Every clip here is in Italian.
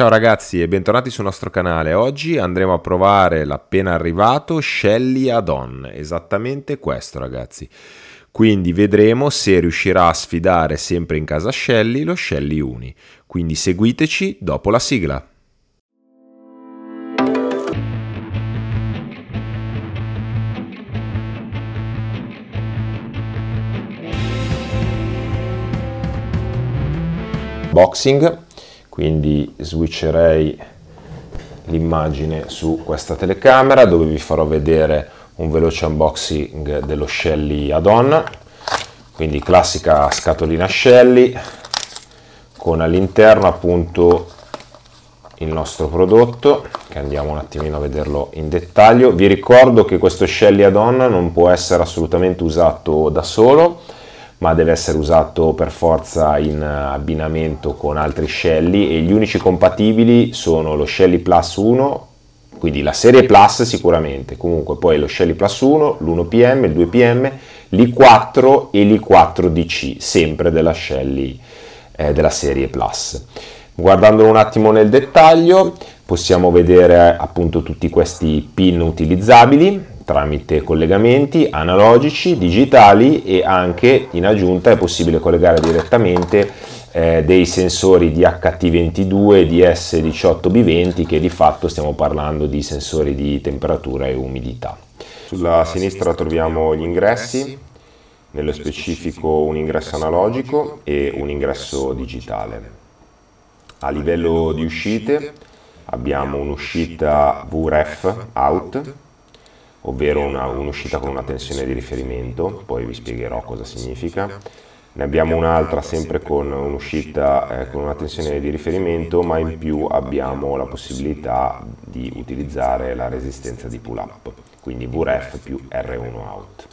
Ciao ragazzi e bentornati sul nostro canale. Oggi andremo a provare l'appena arrivato Shelly Add-On, esattamente questo ragazzi. Quindi vedremo se riuscirà a sfidare sempre in casa Shelly lo Shelly Uni. Quindi seguiteci dopo la sigla. Boxing. Quindi switcherei l'immagine su questa telecamera dove vi farò vedere un veloce unboxing dello Shelly Add-on. Quindi classica scatolina Shelly con all'interno appunto il nostro prodotto, che andiamo un attimino a vederlo in dettaglio. Vi ricordo che questo Shelly Add-on non può essere assolutamente usato da solo, ma deve essere usato per forza in abbinamento con altri Shelly, e gli unici compatibili sono lo Shelly Plus 1, quindi la serie Plus sicuramente, comunque poi lo Shelly Plus 1, l'1PM, il 2PM, l'i4 e l'i4DC, sempre della Shelly della serie Plus. Guardandolo un attimo nel dettaglio possiamo vedere appunto tutti questi pin utilizzabili tramite collegamenti analogici, digitali, e anche in aggiunta è possibile collegare direttamente dei sensori di HT22 e di S18B20, che di fatto stiamo parlando di sensori di temperatura e umidità. Sulla sinistra troviamo gli ingressi, nello specifico un ingresso analogico e un ingresso digitale. A livello di uscite abbiamo un'uscita VREF out, ovvero un'uscita con una tensione di riferimento, poi vi spiegherò cosa significa. Ne abbiamo un'altra sempre con un'uscita con una tensione di riferimento, ma in più abbiamo la possibilità di utilizzare la resistenza di pull up, quindi VREF più R1 out.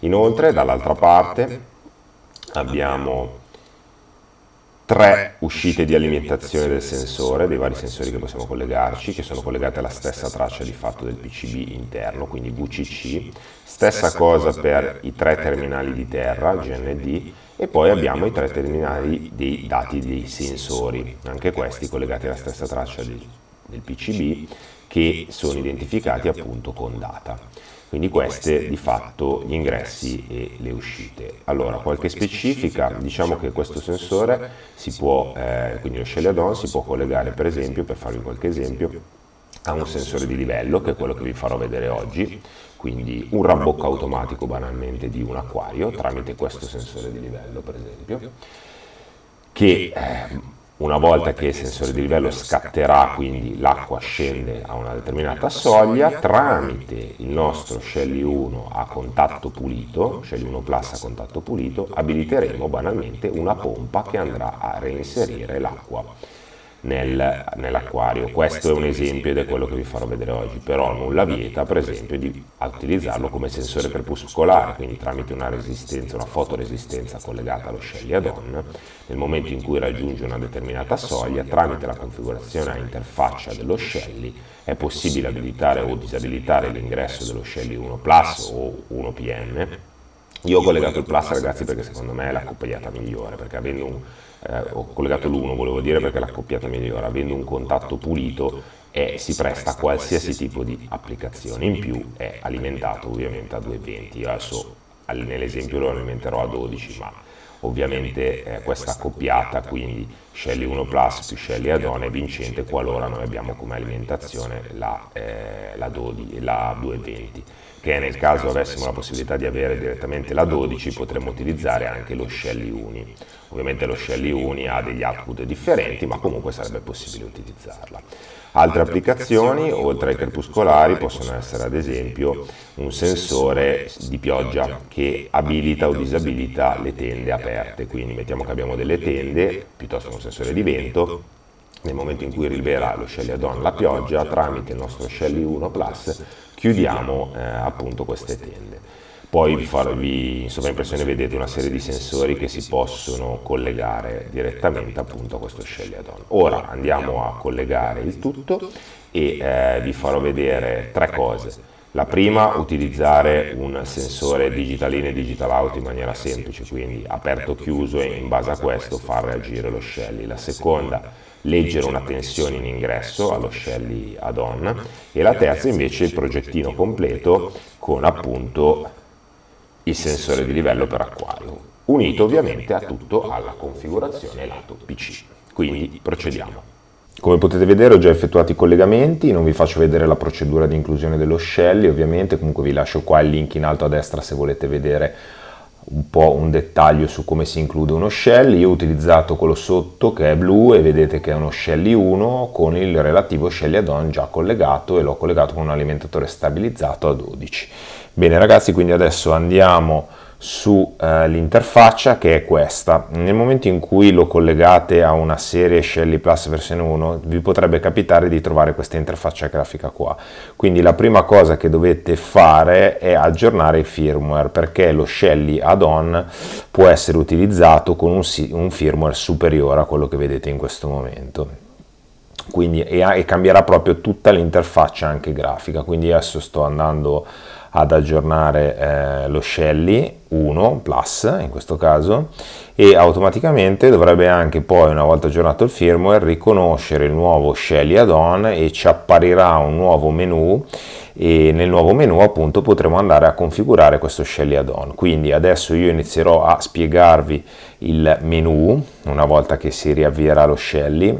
Inoltre dall'altra parte abbiamo tre uscite di alimentazione del sensore, dei vari sensori che possiamo collegarci, che sono collegate alla stessa traccia di fatto del PCB interno, quindi VCC, stessa cosa per i tre terminali di terra, GND, e poi abbiamo i tre terminali dei dati dei sensori, anche questi collegati alla stessa traccia del PCB, che sono identificati appunto con data. Quindi queste di fatto gli ingressi e le uscite. Allora, qualche specifica, diciamo che questo sensore si può, quindi lo Shelly Add-on si può collegare per esempio, per farvi qualche esempio, a un sensore di livello, che è quello che vi farò vedere oggi, quindi un rabbocco automatico banalmente di un acquario tramite questo sensore di livello per esempio, che una volta che il sensore di livello scatterà, quindi l'acqua scende a una determinata soglia, tramite il nostro Shelly 1 a contatto pulito, Shelly 1 Plus a contatto pulito, abiliteremo banalmente una pompa che andrà a reinserire l'acqua nell'acquario. Questo è un esempio ed è quello che vi farò vedere oggi, però nulla vieta per esempio di utilizzarlo come sensore crepuscolare, quindi tramite una resistenza, una fotoresistenza collegata allo Shelly Add-on, nel momento in cui raggiunge una determinata soglia, tramite la configurazione a interfaccia dello Shelly è possibile abilitare o disabilitare l'ingresso dello Shelly 1 Plus o 1PM. Io ho collegato il Plus ragazzi perché secondo me è l'accoppiata migliore, perché avendo un ho collegato l'1, volevo dire, perché la accoppiata migliore, avendo un contatto pulito si presta a qualsiasi tipo di applicazione. In più è alimentato ovviamente a 220, io adesso nell'esempio lo alimenterò a 12, ma ovviamente questa accoppiata, quindi Shelly 1 Plus più Shelly Add-on, è vincente qualora noi abbiamo come alimentazione la 220, che nel caso avessimo la possibilità di avere direttamente la 12 potremmo utilizzare anche lo Shelly Uni. Ovviamente lo Shelly Uni ha degli output differenti, ma comunque sarebbe possibile utilizzarla. Altre applicazioni, oltre ai crepuscolari, possono essere ad esempio un sensore di pioggia che abilita o disabilita le tende aperte, quindi mettiamo che abbiamo delle tende, piuttosto che un sensore di vento. Nel momento in cui rileverà lo Shelly Add-on la pioggia, tramite il nostro Shelly 1 Plus chiudiamo appunto queste tende. Poi vi in sovraimpressione vedete una serie di sensori che si possono collegare direttamente appunto a questo Shelly Add-on. Ora andiamo a collegare il tutto e vi farò vedere tre cose. La prima, utilizzare un sensore digital in e digital out in maniera semplice, quindi aperto-chiuso, e in base a questo far reagire lo Shelly. La seconda, leggere una tensione in ingresso allo Shelly Add-on, e la terza invece il progettino completo con appunto il sensore di livello per acquario, unito ovviamente a tutto alla configurazione lato PC. Quindi procediamo. Come potete vedere ho già effettuato i collegamenti, non vi faccio vedere la procedura di inclusione dello Shelly ovviamente, comunque vi lascio qua il link in alto a destra se volete vedere un po' un dettaglio su come si include uno Shelly. Io ho utilizzato quello sotto che è blu e vedete che è uno Shelly 1 con il relativo Shelly Add-on già collegato, e l'ho collegato con un alimentatore stabilizzato a 12. Bene ragazzi, quindi adesso andiamo sull'interfaccia che è questa. Nel momento in cui lo collegate a una serie Shelly Plus versione 1 vi potrebbe capitare di trovare questa interfaccia grafica qua, quindi la prima cosa che dovete fare è aggiornare il firmware, perché lo Shelly Add-on può essere utilizzato con un firmware superiore a quello che vedete in questo momento. Quindi, e cambierà proprio tutta l'interfaccia anche grafica. Quindi adesso sto andando ad aggiornare lo Shelly 1 Plus in questo caso, e automaticamente dovrebbe anche poi, una volta aggiornato il firmware, riconoscere il nuovo Shelly Add-on e ci apparirà un nuovo menu, e nel nuovo menu appunto potremo andare a configurare questo Shelly Add-on. Quindi adesso io inizierò a spiegarvi il menu una volta che si riavvierà lo Shelly,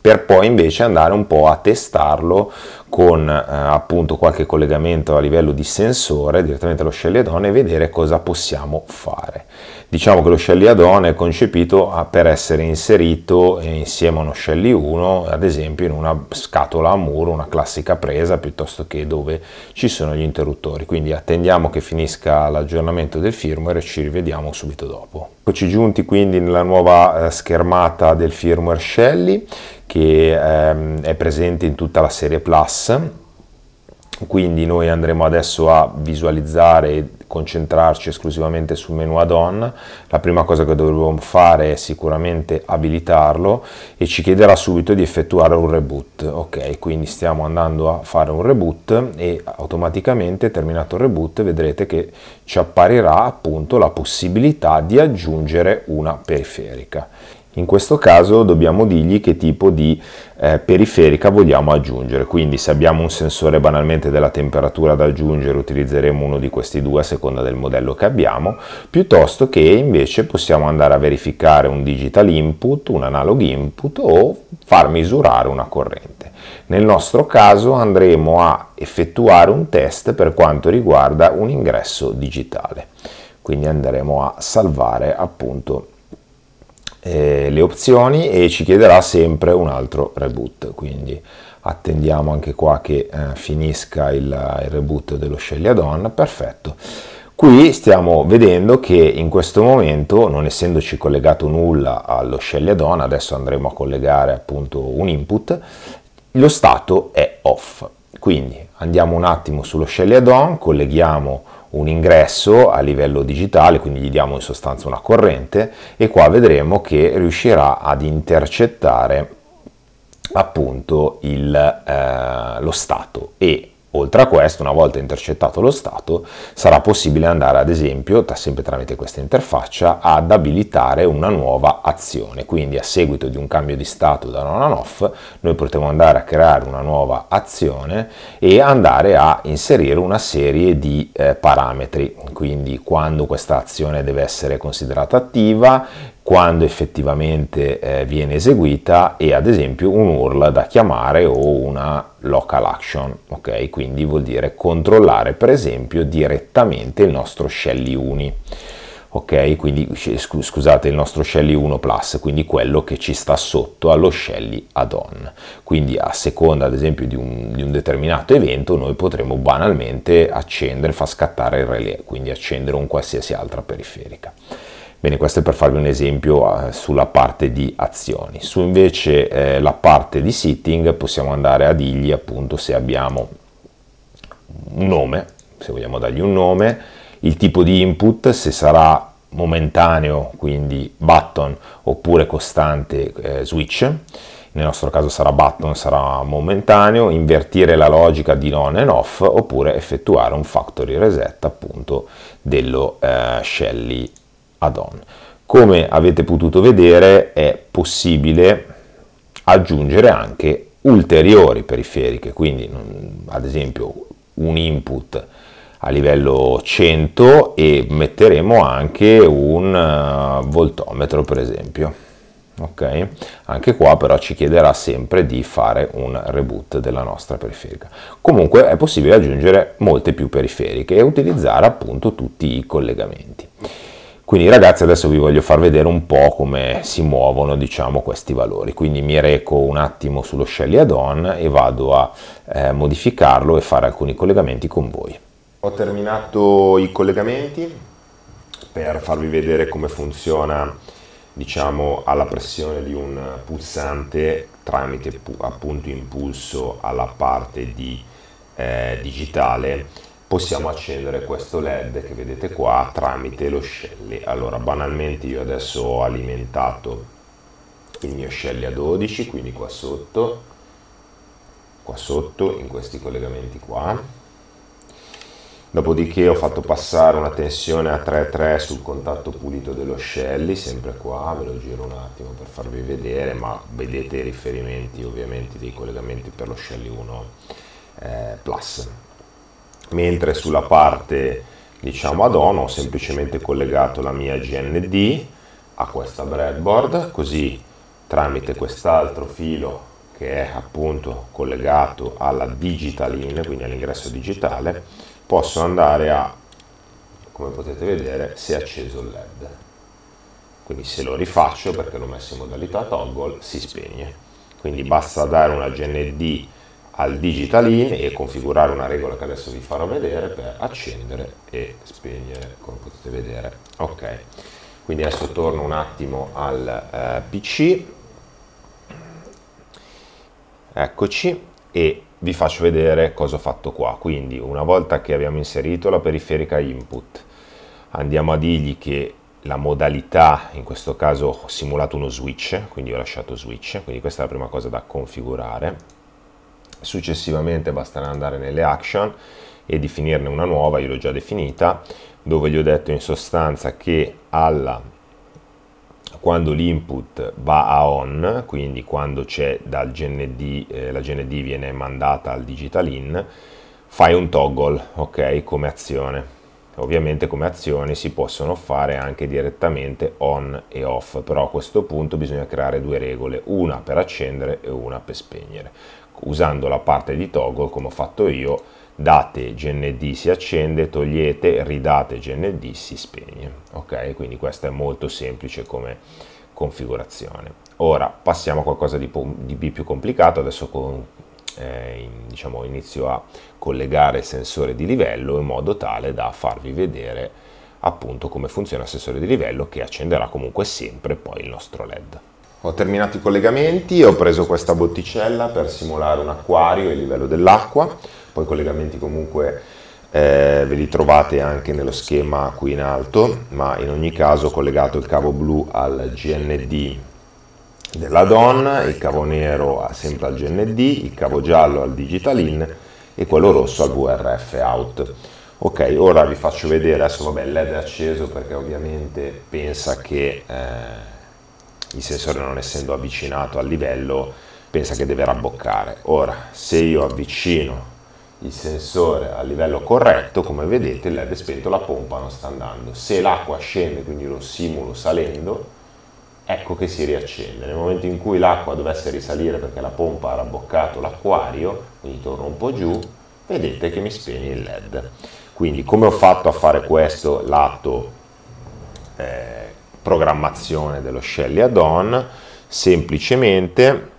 per poi invece andare un po' a testarlo con appunto qualche collegamento a livello di sensore direttamente allo Shelly Add-on e vedere cosa possiamo fare. Diciamo che lo Shelly Add-on è concepito per essere inserito insieme a uno Shelly 1, ad esempio in una scatola a muro, una classica presa, piuttosto che dove ci sono gli interruttori. Quindi attendiamo che finisca l'aggiornamento del firmware e ci rivediamo subito dopo. Eccoci giunti quindi nella nuova schermata del firmware Shelly, che è presente in tutta la serie Plus. Quindi noi andremo adesso a visualizzare e concentrarci esclusivamente sul menu add-on. La prima cosa che dovremo fare è sicuramente abilitarlo, e ci chiederà subito di effettuare un reboot. Ok, quindi stiamo andando a fare un reboot e automaticamente, terminato il reboot, vedrete che ci apparirà appunto la possibilità di aggiungere una periferica. In questo caso dobbiamo dirgli che tipo di periferica vogliamo aggiungere, quindi se abbiamo un sensore banalmente della temperatura da aggiungere utilizzeremo uno di questi due a seconda del modello che abbiamo, piuttosto che invece possiamo andare a verificare un digital input, un analog input o far misurare una corrente. Nel nostro caso andremo a effettuare un test per quanto riguarda un ingresso digitale, quindi andremo a salvare appunto le opzioni e ci chiederà sempre un altro reboot. Quindi attendiamo anche qua che finisca il reboot dello Shelly Add-on. Perfetto, qui stiamo vedendo che in questo momento, non essendoci collegato nulla allo Shelly Add-on, adesso andremo a collegare appunto un input, lo stato è off. Quindi andiamo un attimo sullo Shelly Add-on, colleghiamo un ingresso a livello digitale, quindi gli diamo in sostanza una corrente, e qua vedremo che riuscirà ad intercettare appunto lo stato, e oltre a questo, una volta intercettato lo stato, sarà possibile andare ad esempio, sempre tramite questa interfaccia, ad abilitare una nuova azione. Quindi a seguito di un cambio di stato da on a off, noi potremo andare a creare una nuova azione e andare a inserire una serie di parametri, quindi quando questa azione deve essere considerata attiva, quando effettivamente viene eseguita, e ad esempio un URL da chiamare o una local action. Ok, quindi vuol dire controllare per esempio direttamente il nostro Shelly Uni. Ok, quindi scusate, il nostro Shelly 1 Plus, quindi quello che ci sta sotto allo Shelly Add-on. Quindi a seconda ad esempio di un determinato evento noi potremo banalmente accendere, far scattare il relè, quindi accendere un qualsiasi altra periferica. Bene, questo è per farvi un esempio sulla parte di azioni. Su invece la parte di setting possiamo andare a dirgli appunto se abbiamo un nome, se vogliamo dargli un nome, il tipo di input, se sarà momentaneo, quindi button, oppure costante, switch. Nel nostro caso sarà button, sarà momentaneo, invertire la logica di on e off, oppure effettuare un factory reset appunto dello Shelly Add-on. Come avete potuto vedere è possibile aggiungere anche ulteriori periferiche, quindi ad esempio un input a livello 100 e metteremo anche un voltometro, per esempio. Ok, anche qua però ci chiederà sempre di fare un reboot della nostra periferica. Comunque è possibile aggiungere molte più periferiche e utilizzare appunto tutti i collegamenti. Quindi ragazzi, adesso vi voglio far vedere un po' come si muovono, diciamo, questi valori. Quindi mi reco un attimo sullo Shelly Add-on e vado a modificarlo e fare alcuni collegamenti con voi. Ho terminato i collegamenti per farvi vedere come funziona, diciamo, alla pressione di un pulsante tramite appunto impulso alla parte di digitale. Possiamo accendere questo LED che vedete qua tramite lo Shelly. Allora, banalmente io adesso ho alimentato il mio Shelly A12, quindi qua sotto in questi collegamenti qua. Dopodiché ho fatto passare una tensione a 3,3 sul contatto pulito dello Shelly, sempre qua, ve lo giro un attimo per farvi vedere, ma vedete i riferimenti ovviamente dei collegamenti per lo Shelly 1 Plus. Mentre sulla parte, diciamo, add-on ho semplicemente collegato la mia GND a questa breadboard, così tramite quest'altro filo che è appunto collegato alla digital in, quindi all'ingresso digitale, posso andare a, come potete vedere, si è acceso il LED. Quindi se lo rifaccio, perché l'ho messo in modalità toggle, si spegne. Quindi basta dare una GND al digital in e configurare una regola che adesso vi farò vedere per accendere e spegnere, come potete vedere. Ok, quindi adesso torno un attimo al PC, eccoci, e vi faccio vedere cosa ho fatto qua. Quindi una volta che abbiamo inserito la periferica input, andiamo a dirgli che la modalità, in questo caso ho simulato uno switch, quindi ho lasciato switch, quindi questa è la prima cosa da configurare. Successivamente basterà andare nelle action e definirne una nuova, io l'ho già definita, dove gli ho detto in sostanza che quando l'input va a on, quindi quando c'è dal GND, la GND viene mandata al digital in, fai un toggle, ok, come azione. Ovviamente come azioni si possono fare anche direttamente on e off, però a questo punto bisogna creare due regole, una per accendere e una per spegnere. Usando la parte di toggle, come ho fatto io, date GND si accende, togliete, ridate GND si spegne. Ok, quindi questa è molto semplice come configurazione. Ora passiamo a qualcosa di più complicato. Adesso inizio a collegare il sensore di livello in modo tale da farvi vedere appunto come funziona il sensore di livello, che accenderà comunque sempre poi il nostro LED. Ho terminato i collegamenti, ho preso questa botticella per simulare un acquario e il livello dell'acqua. Poi i collegamenti comunque ve li trovate anche nello schema qui in alto, ma in ogni caso ho collegato il cavo blu al GND della donna, il cavo nero sempre al GND, il cavo giallo al digital in e quello rosso al VRF out. Ok, ora vi faccio vedere, adesso vabbè il LED è acceso perché ovviamente pensa che... il sensore, non essendo avvicinato al livello, pensa che deve rabboccare. Ora, se io avvicino il sensore al livello corretto, come vedete il LED è spento, la pompa non sta andando. Se l'acqua scende, quindi lo simulo salendo, ecco che si riaccende. Nel momento in cui l'acqua dovesse risalire perché la pompa ha rabboccato l'acquario, quindi torno un po' giù, vedete che mi spegne il LED. Quindi come ho fatto a fare questo lato programmazione dello Shelly Add-on? Semplicemente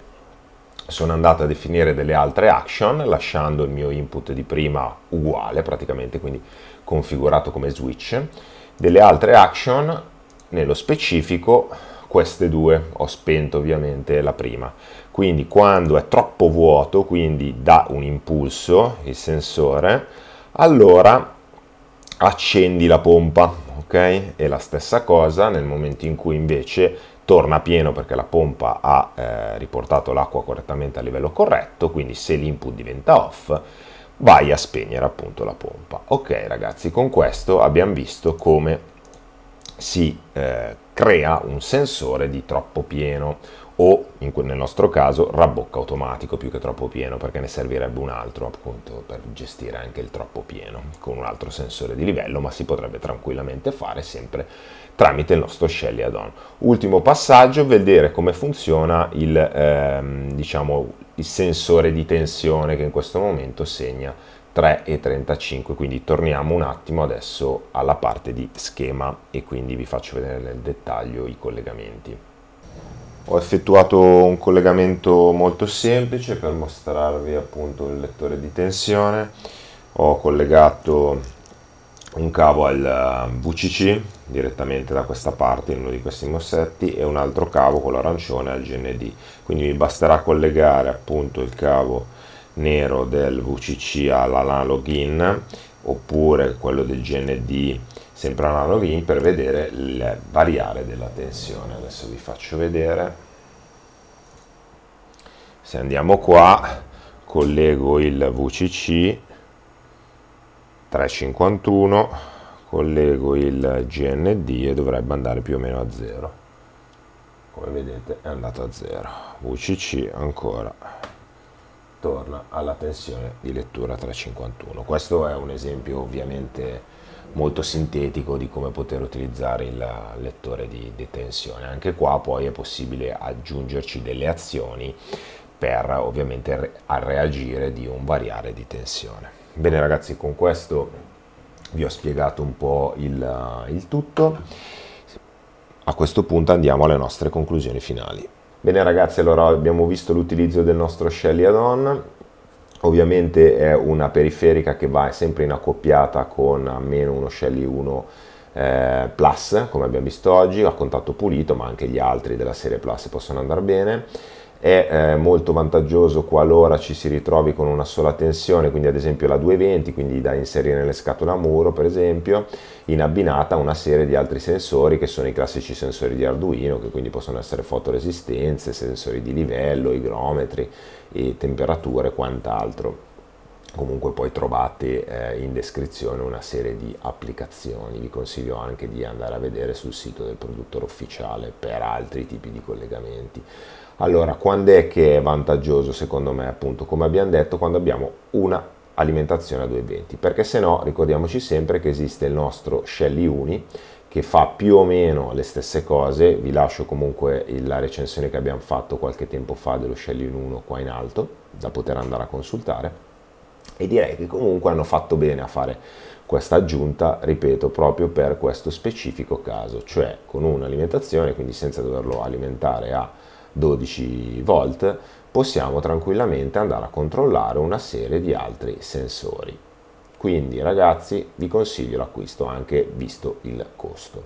sono andato a definire delle altre action lasciando il mio input di prima uguale praticamente, quindi configurato come switch, delle altre action, nello specifico queste due. Ho spento ovviamente la prima, quindi quando è troppo vuoto, quindi dà un impulso il sensore, allora accendi la pompa. Okay? E la stessa cosa nel momento in cui invece torna pieno perché la pompa ha riportato l'acqua correttamente al livello corretto, quindi se l'input diventa off vai a spegnere appunto la pompa. Ok ragazzi, con questo abbiamo visto come si crea un sensore di troppo pieno o, nel nostro caso, rabocca automatico più che troppo pieno, perché ne servirebbe un altro appunto per gestire anche il troppo pieno con un altro sensore di livello, ma si potrebbe tranquillamente fare sempre tramite il nostro Shelly Add-on. Ultimo passaggio, vedere come funziona il sensore di tensione che in questo momento segna 3,35, quindi torniamo un attimo adesso alla parte di schema e quindi vi faccio vedere nel dettaglio i collegamenti. Ho effettuato un collegamento molto semplice per mostrarvi appunto il lettore di tensione. Ho collegato un cavo al VCC direttamente da questa parte in uno di questi mossetti e un altro cavo con l'arancione al GND, quindi mi basterà collegare appunto il cavo nero del VCC all'analog in oppure quello del GND sempre analog in per vedere il variare della tensione. Adesso vi faccio vedere. Se andiamo qua, collego il VCC 351, collego il GND e dovrebbe andare più o meno a 0. Come vedete è andato a 0. VCC ancora torna alla tensione di lettura 351. Questo è un esempio ovviamente molto sintetico di come poter utilizzare il lettore di tensione. Anche qua poi è possibile aggiungerci delle azioni per ovviamente reagire di un variare di tensione. Bene ragazzi, con questo vi ho spiegato un po' il tutto. A questo punto andiamo alle nostre conclusioni finali. Bene ragazzi, allora abbiamo visto l'utilizzo del nostro Shelly Add-on. Ovviamente è una periferica che va sempre in accoppiata con almeno uno Shelly 1 Plus, come abbiamo visto oggi, a contatto pulito, ma anche gli altri della serie Plus possono andare bene. È molto vantaggioso qualora ci si ritrovi con una sola tensione, quindi ad esempio la 220, quindi da inserire nelle scatole a muro per esempio, in abbinata a una serie di altri sensori che sono i classici sensori di Arduino, che quindi possono essere fotoresistenze, sensori di livello, igrometri, e temperature e quant'altro. Comunque poi trovate in descrizione una serie di applicazioni, vi consiglio anche di andare a vedere sul sito del produttore ufficiale per altri tipi di collegamenti. Allora, quando è che è vantaggioso secondo me? Appunto, come abbiamo detto, quando abbiamo una alimentazione a 220, perché se no ricordiamoci sempre che esiste il nostro Shelly Uni che fa più o meno le stesse cose. Vi lascio comunque la recensione che abbiamo fatto qualche tempo fa dello Shelly 1 qua in alto da poter andare a consultare, e direi che comunque hanno fatto bene a fare questa aggiunta, ripeto, proprio per questo specifico caso, cioè con un'alimentazione, quindi senza doverlo alimentare a 12 volt, possiamo tranquillamente andare a controllare una serie di altri sensori. Quindi ragazzi, vi consiglio l'acquisto anche visto il costo,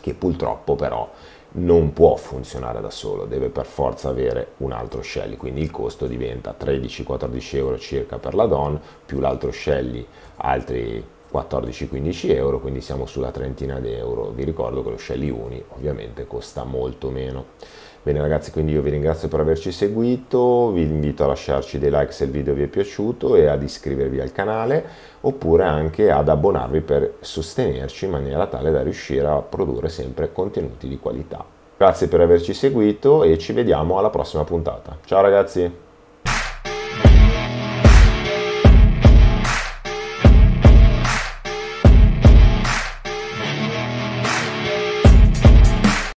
che purtroppo però non può funzionare da solo, deve per forza avere un altro Shelly, quindi il costo diventa 13-14 euro circa per l'add-on, più l'altro Shelly altri 14-15 euro, quindi siamo sulla trentina di euro. Vi ricordo che lo Shelly Uni ovviamente costa molto meno. Bene ragazzi, quindi io vi ringrazio per averci seguito, vi invito a lasciarci dei like se il video vi è piaciuto e ad iscrivervi al canale, oppure anche ad abbonarvi per sostenerci in maniera tale da riuscire a produrre sempre contenuti di qualità. Grazie per averci seguito e ci vediamo alla prossima puntata. Ciao ragazzi!